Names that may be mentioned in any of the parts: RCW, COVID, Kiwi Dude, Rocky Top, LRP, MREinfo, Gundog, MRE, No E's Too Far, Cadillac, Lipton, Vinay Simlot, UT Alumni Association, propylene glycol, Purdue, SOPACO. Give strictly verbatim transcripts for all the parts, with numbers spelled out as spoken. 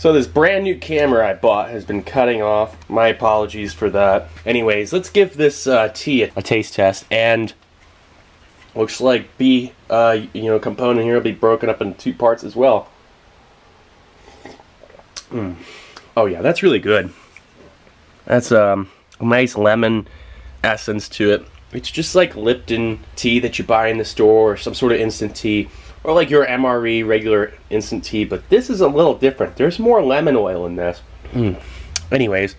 So this brand new camera I bought has been cutting off. My apologies for that. Anyways, let's give this uh, tea a taste test, and looks like B, uh, you know, component here will be broken up in two parts as well. Mm. Oh yeah, that's really good. That's um, a nice lemon essence to it. It's just like Lipton tea that you buy in the store, or some sort of instant tea, or like your M R E regular instant tea, but this is a little different. There's more lemon oil in this. Mm. Anyways,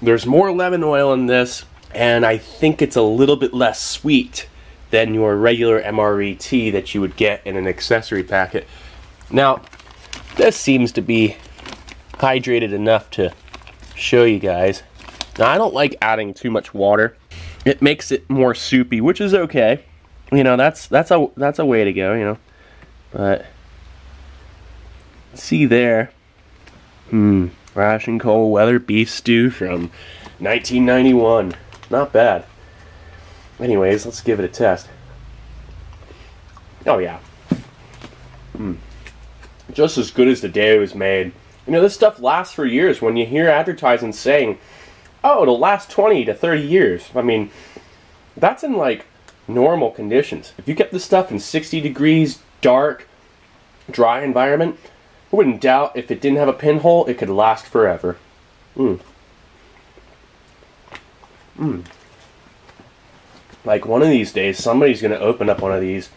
there's more lemon oil in this, and I think it's a little bit less sweet than your regular M R E tea that you would get in an accessory packet. Now, this seems to be hydrated enough to show you guys. Now, I don't like adding too much water. It makes it more soupy, which is okay. You know, that's that's a that's a way to go, you know. But see there, hmm, Ration Coal Weather Beef Stew from nineteen ninety-one. Not bad. Anyways, let's give it a test. Oh yeah. Mm. Just as good as the day it was made. You know, this stuff lasts for years. When you hear advertisements saying, oh, it'll last twenty to thirty years. I mean, that's in like normal conditions. If you kept this stuff in sixty degrees, dark, dry environment, I wouldn't doubt if it didn't have a pinhole, it could last forever. Mm. Mm. Like, one of these days, somebody's going to open up one of these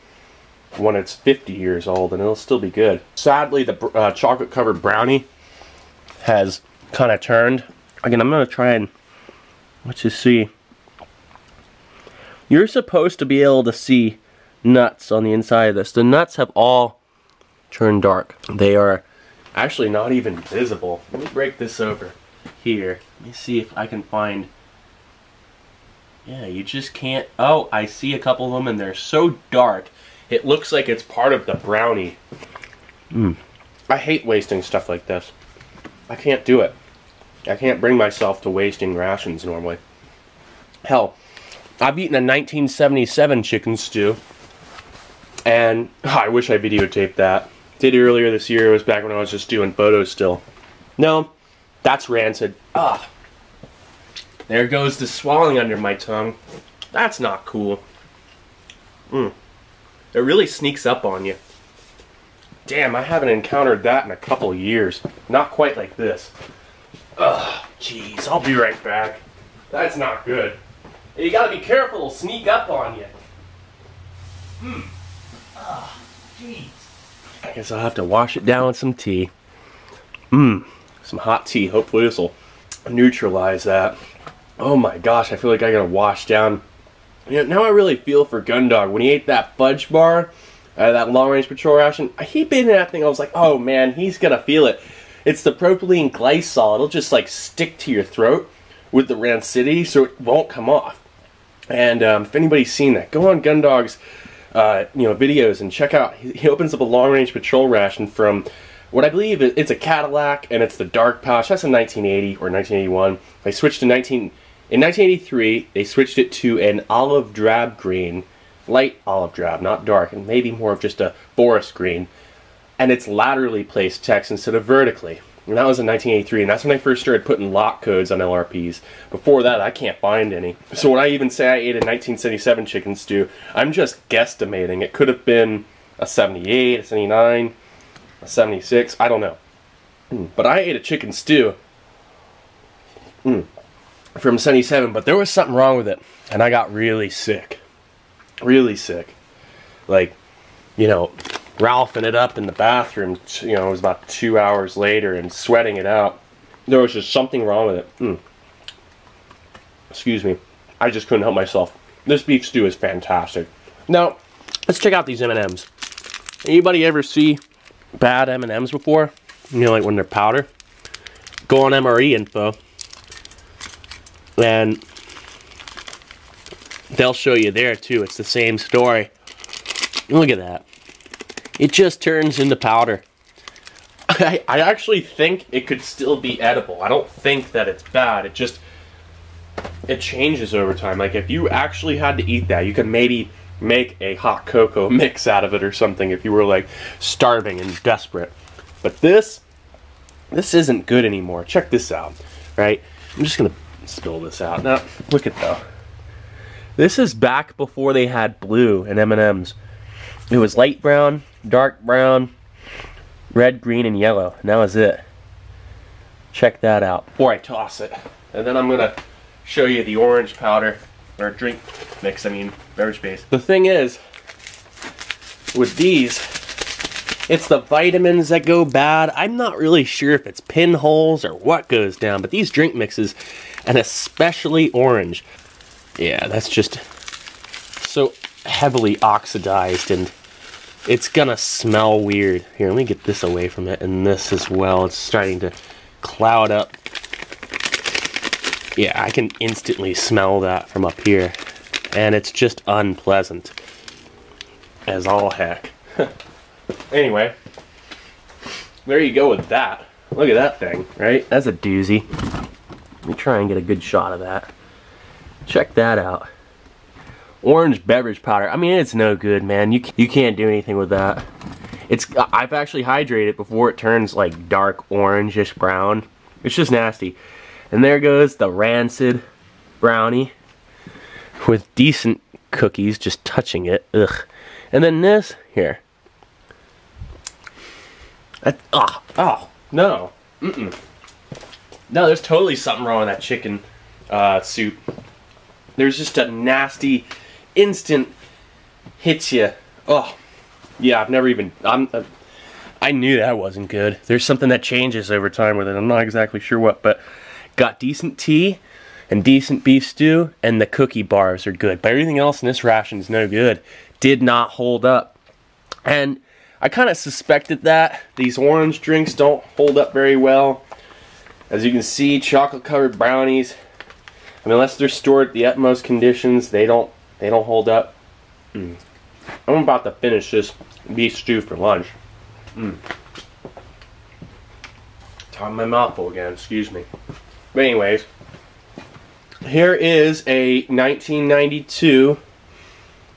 when it's fifty years old, and it'll still be good. Sadly, the uh, chocolate-covered brownie has kind of turned. Again, I'm going to try and, let's just see. You're supposed to be able to see nuts on the inside of this. The nuts have all turned dark. They are actually not even visible. Let me break this over here. Let me see if I can find... Yeah, you just can't... Oh, I see a couple of them, and they're so dark, it looks like it's part of the brownie. Mm. I hate wasting stuff like this. I can't do it. I can't bring myself to wasting rations normally. Hell, I've eaten a nineteen seventy-seven chicken stew, and oh, I wish I videotaped that. Did it earlier this year. It was back when I was just doing photos still. No, that's rancid. Ugh. There goes the swelling under my tongue. That's not cool. Mm. It really sneaks up on you. Damn, I haven't encountered that in a couple years. Not quite like this. Ugh, jeez, I'll be right back. That's not good. You gotta be careful, it'll sneak up on you. Hmm. Ugh, jeez. I guess I'll have to wash it down with some tea. Mmm, some hot tea. Hopefully this'll neutralize that. Oh my gosh, I feel like I gotta wash down. You know, now I really feel for Gundog. When he ate that fudge bar, uh, that long range patrol ration, he bit in that thing. I was like, oh man, he's gonna feel it. It's the propylene glycol. It'll just like stick to your throat with the rancidity, so it won't come off. And um, if anybody's seen that, go on Gundog's uh, you know, videos and check out. He, he opens up a long range patrol ration from what I believe it, it's a Cadillac, and it's the dark pouch. That's in nineteen eighty or nineteen eighty-one. They switched to nineteen. In nineteen eighty-three, they switched it to an olive drab green, light olive drab, not dark, and maybe more of just a forest green, and it's laterally placed text instead of vertically. And that was in nineteen eighty-three, and that's when I first started putting lock codes on L R Ps. Before that, I can't find any. So when I even say I ate a nineteen seventy-seven chicken stew, I'm just guesstimating. It could have been a seventy-eight, a seventy-nine, a seventy-six, I don't know. But I ate a chicken stew. Mm. From seventy-seven, but there was something wrong with it, and I got really sick, really sick, like, you know, Ralphing it up in the bathroom. You know, it was about two hours later, and sweating it out. There was just something wrong with it. Mm. Excuse me, I just couldn't help myself. This beef stew is fantastic. Now, let's check out these M and M's. Anybody ever see bad M and M's before? You know, like when they're powder. Go on M R E info. And they'll show you there too. It's the same story. Look at that. It just turns into powder. I, I actually think it could still be edible. I don't think that it's bad. It just, it changes over time. Like if you actually had to eat that, you could maybe make a hot cocoa mix out of it or something if you were like starving and desperate. But this, this isn't good anymore. Check this out, right? I'm just gonna spill this out. Now, look at though. This is back before they had blue and M and M's. It was light brown, dark brown, red, green, and yellow, and that was it. Check that out before I toss it. And then I'm gonna show you the orange powder, or drink mix, I mean, beverage base. The thing is, with these, it's the vitamins that go bad. I'm not really sure if it's pinholes or what goes down, but these drink mixes, and especially orange, yeah, that's just so heavily oxidized and it's gonna smell weird. Here, let me get this away from it, and this as well. It's starting to cloud up. Yeah, I can instantly smell that from up here, and it's just unpleasant as all heck. Anyway, there you go with that. Look at that thing, right? That's a doozy. Let me try and get a good shot of that. Check that out. Orange beverage powder. I mean, it's no good, man. You you can't do anything with that. It's I've actually hydrated it before it turns like dark orangish brown. It's just nasty. And there goes the rancid brownie with decent cookies just touching it. Ugh. And then this here. That, oh, oh, no. Mm-mm. No, there's totally something wrong with that chicken uh, soup. There's just a nasty, instant hits you. Oh, yeah, I've never even, I'm, uh, I knew that wasn't good. There's something that changes over time with it. I'm not exactly sure what, but got decent tea and decent beef stew, and the cookie bars are good. But everything else in this ration is no good. Did not hold up. And I kind of suspected that. These orange drinks don't hold up very well. As you can see, chocolate-covered brownies, I mean, unless they're stored at the utmost conditions, they don't they don't hold up. Mm. I'm about to finish this beef stew for lunch. Mm. Top of my mouthful again, excuse me. But anyways, here is a nineteen ninety-two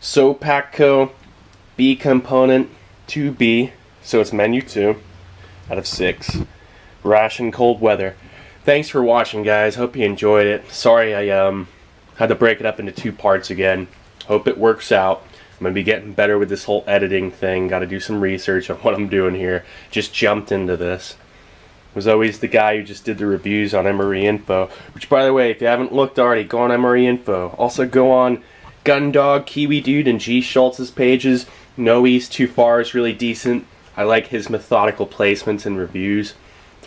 SOPACO B component two B, so it's menu two out of six, ration cold weather. Thanks for watching, guys. Hope you enjoyed it. Sorry I um had to break it up into two parts again. Hope it works out. I'm gonna be getting better with this whole editing thing. Got to do some research on what I'm doing here. Just jumped into this. Was always the guy who just did the reviews on M and E Info, which, by the way, if you haven't looked already, go on M and E Info. Also go on Gundog, Kiwi Dude, and G. Schultz's pages. No E's Too Far is really decent. I like his methodical placements and reviews.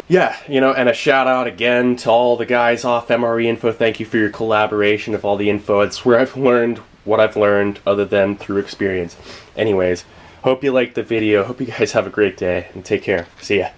Yeah, you know, and a shout out again to all the guys off M and E Info. Thank you for your collaboration of all the info. It's where I've learned what I've learned other than through experience. Anyways, hope you liked the video. Hope you guys have a great day, and take care. See ya.